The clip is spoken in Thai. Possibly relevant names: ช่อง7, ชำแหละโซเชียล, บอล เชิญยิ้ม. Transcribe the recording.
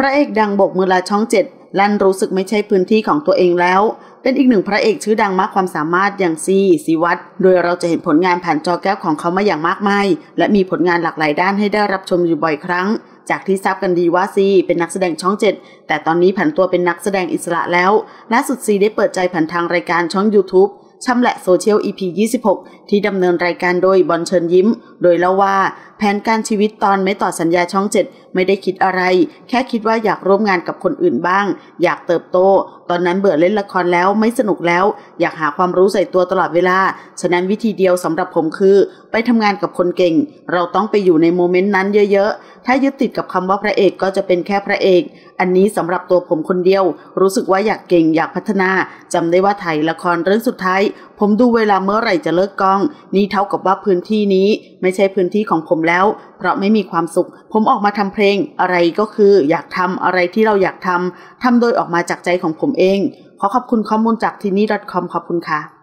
พระเอกดังโบกมือลาช่อง7ลั่นรู้สึกไม่ใช่พื้นที่ของตัวเองแล้วเป็นอีกหนึ่งพระเอกชื่อดังมากความสามารถอย่างซีศิวัตรโดยเราจะเห็นผลงานผ่านจอแก้วของเขามาอย่างมากมายและมีผลงานหลากหลายด้านให้ได้รับชมอยู่บ่อยครั้งจากที่ทราบกันดีว่าซีเป็นนักแสดงช่อง7แต่ตอนนี้ผันตัวเป็นนักแสดงอิสระแล้วล่าสุดซีได้เปิดใจผ่านทางรายการช่อง YouTube ช่ำแหละโซเชียล EP 26ที่ดำเนินรายการโดยบอลเชิญยิ้มโดยเล่าว่าแผนการชีวิตตอนไม่ต่อสัญญาช่อง7ไม่ได้คิดอะไรแค่คิดว่าอยากร่วมงานกับคนอื่นบ้างอยากเติบโตตอนนั้นเบื่อเล่นละครแล้วไม่สนุกแล้วอยากหาความรู้ใส่ตัวตลอดเวลาฉะนั้นวิธีเดียวสำหรับผมคือไปทำงานกับคนเก่งเราต้องไปอยู่ในโมเมนต์นั้นเยอะๆถ้ายึดติดกับคำว่าพระเอกก็จะเป็นแค่พระเอกอันนี้สำหรับตัวผมคนเดียวรู้สึกว่าอยากเก่งอยากพัฒนาจำได้ว่าถ่ายละครเรื่องสุดท้ายผมดูเวลาเมื่อไหร่จะเลิกกล้องนี่เท่ากับว่าพื้นที่นี้ไม่ใช่พื้นที่ของผมแล้วเพราะไม่มีความสุขผมออกมาทำเพลงอะไรก็คืออยากทำอะไรที่เราอยากทำโดยออกมาจากใจของผมเองขอขอบคุณข้อมูลจากทีนี่.com ขอบคุณค่ะ